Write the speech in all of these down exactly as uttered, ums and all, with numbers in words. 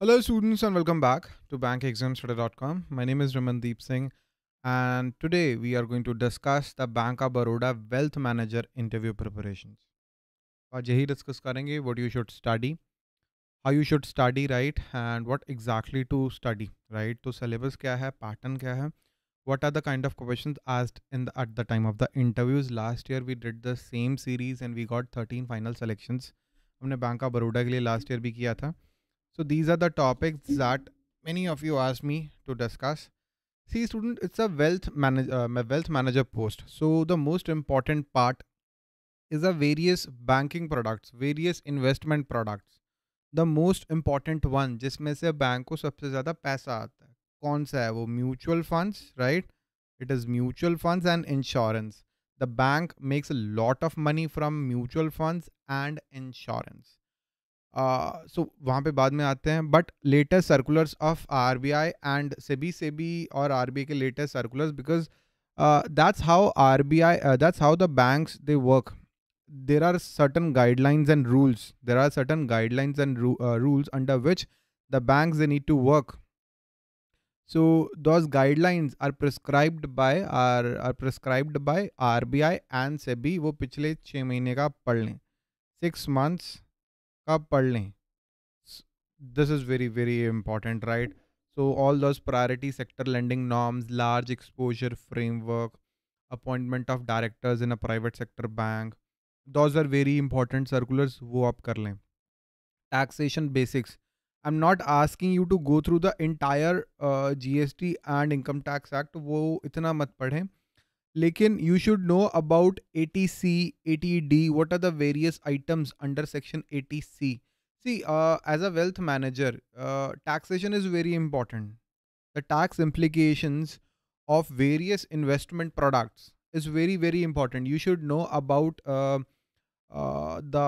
Hello students and welcome back to bank exam today dot com. My name is Ramandeep Singh and today we are going to discuss the Bank of Baroda Wealth Manager interview preparations. आज यही discuss करेंगे what you should study, how you should study right and what exactly to study right. तो syllabus क्या है, pattern क्या है, what are the kind of questions asked in the, at the time of the interviews. Last year we did the same series and we got thirteen final selections. हमने Bank of Baroda के लिए last year भी किया था. So these are the topics that many of you asked me to discuss. See student, it's a wealth manager, uh, wealth manager post. So the most important part is the various banking products, various investment products. The most important one, जिसमें से bank को सबसे ज़्यादा पैसा आता है, कौन सा है वो? Mutual funds, right? It is mutual funds and insurance. The bank makes a lot of money from mutual funds and insurance. So uh, so, वहाँ पे बाद में आते हैं. But latest circulars of RBI and SEBI SEBI और RBI के latest circulars, because that's how RBI, that's how the banks they work. There are certain guidelines and rules, there are certain guidelines and rules under which the banks they need to work. So those guidelines are prescribed by R R prescribed by RBI and SEBI. वो पिछले छः महीने का पढ़ लें, six months आप पढ़ लें. This is very very important right. So all those priority sector lending norms, large exposure framework, appointment of directors in a private sector bank, those are very important circulars, वो आप कर लें. Taxation basics, I am not asking you to go through the entire G S T and income tax act, वो इतना मत पढ़ें, लेकिन you should know about eighty C, eighty D, what are the various items under section eighty C. See, uh, as a wealth manager, uh, taxation is very important. The tax implications of various investment products is very very important. You should know about uh, uh, the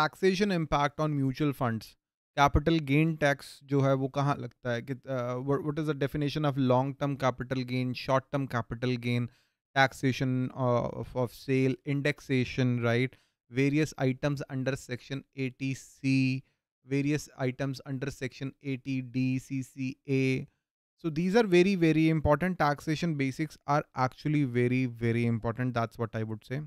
taxation impact on mutual funds. Capital gain tax जो है वो कहाँ लगता है, uh, what is the definition of long term capital gain, short term capital gain, taxation of, of sale, indexation, right? Various items under section eighty C, various items under section eighty D, C C A. So these are very, very important. Taxation basics are actually very, very important. That's what I would say.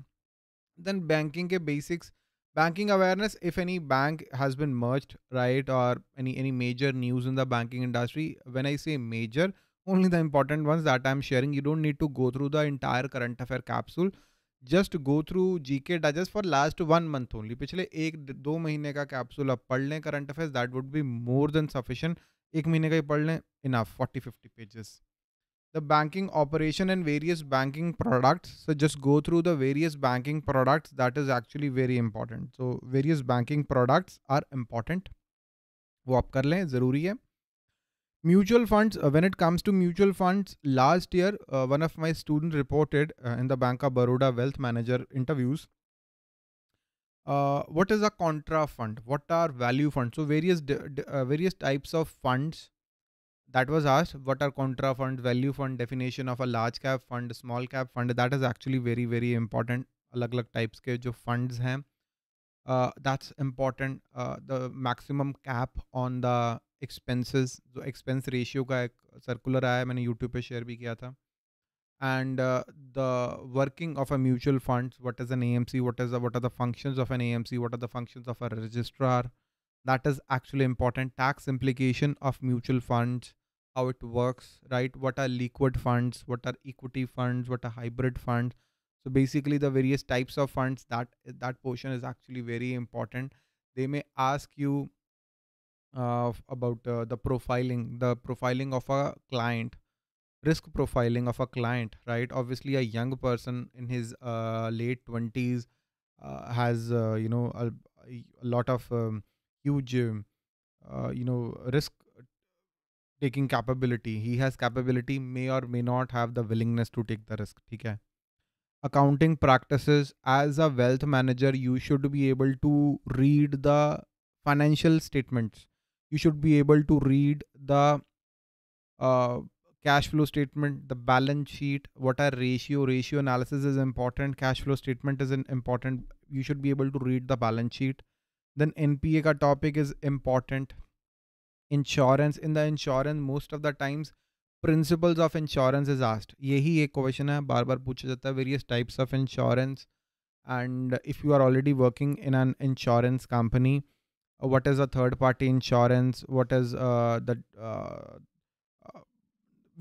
Then banking ke basics, banking awareness, if any bank has been merged, right? Or any, any major news in the banking industry. When I say major, only the important ones that I am sharing. You don't need to go through the entire current affair capsule. Just go through G K digest for last one month only. पिछले एक दो महीने का capsule आप पढ़ लें current affairs, that would be more than sufficient. एक महीने का ही पढ़ लें, enough, forty fifty pages. The banking operation and various banking products. So just go through the various banking products. That is actually very important. So various banking products are important. वो आप कर लें, ज़रूरी है. Mutual funds, uh, when it comes to mutual funds, last year uh, one of my students reported uh, in the Bank of Baroda Wealth Manager interviews, uh, what is a contra fund, what are value funds. So various uh, various types of funds that was asked. What are contra funds, value fund, definition of a large cap fund, small cap fund. That is actually very very important. Alag alag types ke jo funds hain, uh, that's important. Uh, the maximum cap on the expenses, जो expense ratio का एक circular आया है, मैंने YouTube पे share भी किया था. And the working of a mutual funds, what is an A M C, what is what are the functions of an A M C, what are the functions of a registrar, that is actually important. Tax implication of mutual funds, how it works right, what are liquid funds, what are equity funds, what are hybrid funds. So basically the various types of funds, that that portion is actually very important. They may ask you Uh, about uh, the profiling, the profiling of a client, risk profiling of a client, right? Obviously, a young person in his uh, late twenties uh, has, uh, you know, a, a lot of um, huge, uh, you know, risk taking capability. He has capability, may or may not have the willingness to take the risk. ठीक है? Accounting practices. As a wealth manager, you should be able to read the financial statements. You should be able to read the uh, cash flow statement, the balance sheet, what are ratio, ratio analysis is important, cash flow statement is important. You should be able to read the balance sheet. Then N P A ka topic is important. insurance. In the insurance, most of the times principles of insurance is asked. यही एक question है, बार बार पूछा जाता है, various types of insurance, and if you are already working in an insurance company, what is a third party insurance, what is uh, the uh,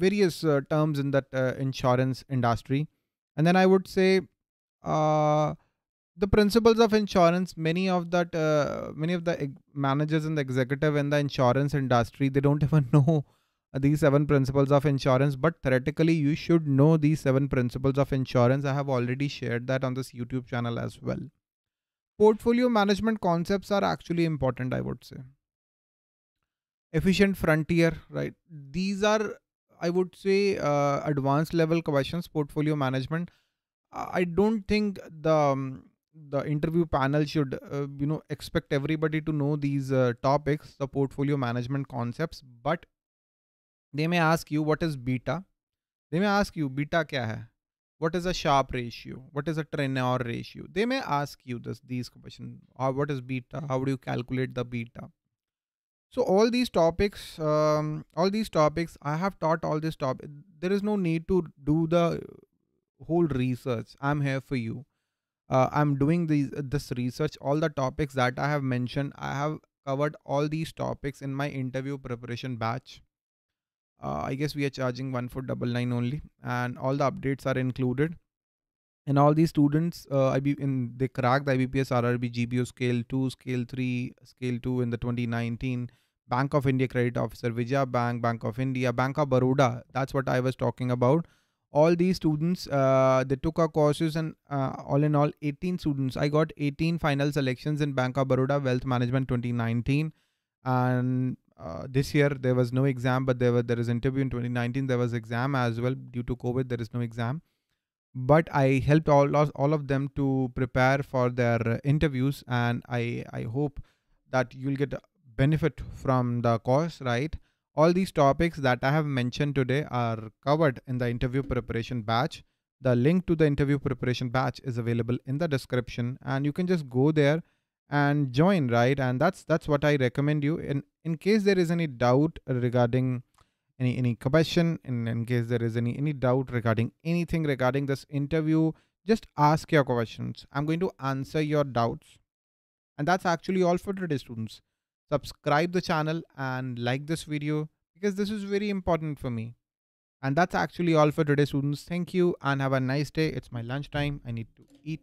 various uh, terms in that uh, insurance industry. And then I would say uh, the principles of insurance, many of that uh, many of the managers and the executive in the insurance industry, they don't even know these seven principles of insurance, but theoretically you should know these seven principles of insurance. I have already shared that on this YouTube channel as well. Portfolio management concepts are actually important, I would say. Efficient frontier, right? These are, I would say, uh, advanced level questions. Portfolio management, I don't think the um, the interview panel should uh, you know expect everybody to know these uh, topics, the portfolio management concepts, but they may ask you what is beta. They may ask you beta kya hai? What is a sharp ratio? What is a tenor ratio? They may ask you this, these questions. Or what is beta? How do you calculate the beta? So all these topics, um, all these topics, I have taught all this topic. There is no need to do the whole research. I'm here for you. Uh, I'm doing these, this research. All the topics that I have mentioned, I have covered all these topics in my interview preparation batch. Uh, I guess we are charging one four nine nine only, and all the updates are included. And all these students, uh, I be in they cracked the I B P S R R B G B O scale two, scale three, scale two in the twenty nineteen. Bank of India credit officer, Vijaya Bank, Bank of India, Bank of Baroda. That's what I was talking about. All these students, uh, they took our courses, and uh, all in all, eighteen students. I got eighteen final selections in Bank of Baroda Wealth Management twenty nineteen, and uh, this year there was no exam, but there were there is interview in twenty nineteen. There was exam as well due to COVID. There is no exam, but I helped all all of them to prepare for their interviews, and I I hope that you'll get benefit from the course, right? All these topics that I have mentioned today are covered in the interview preparation batch. The link to the interview preparation batch is available in the description, and you can just go there and join, right? And that's that's what I recommend you. In in case there is any doubt regarding any any question, in, in case there is any any doubt regarding anything regarding this interview, just ask your questions. I'm going to answer your doubts. And that's actually all for today, students. Subscribe the channel and like this video, because this is very important for me. And that's actually all for today, students. Thank you and have a nice day. It's my lunchtime. I need to eat.